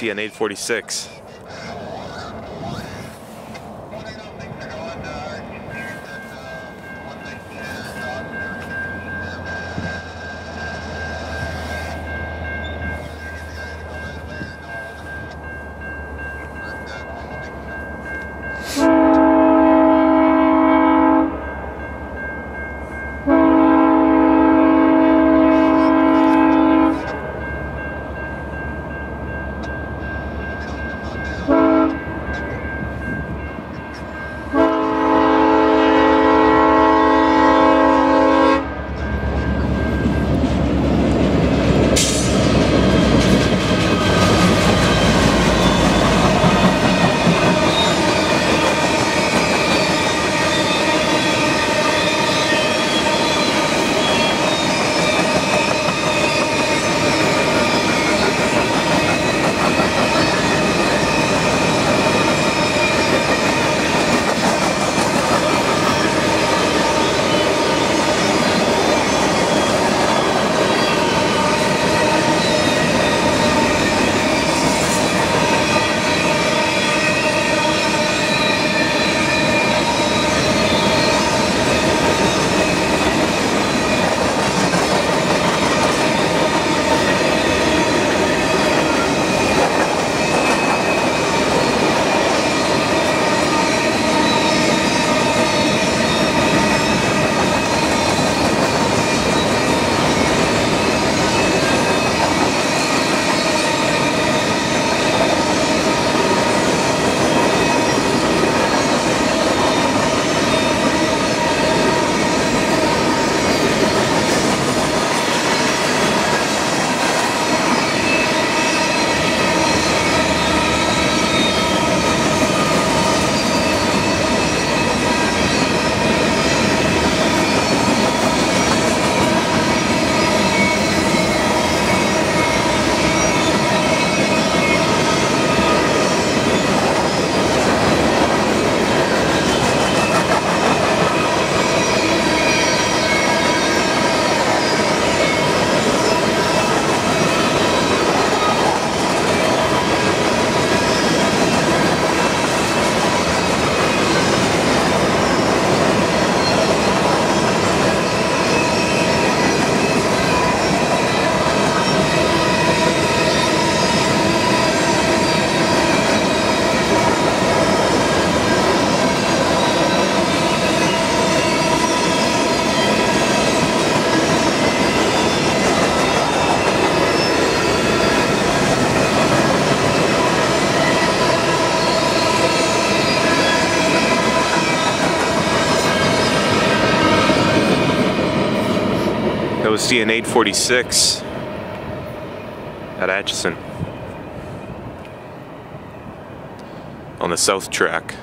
GT on 846. That was CN 846 at Acheson on the south track.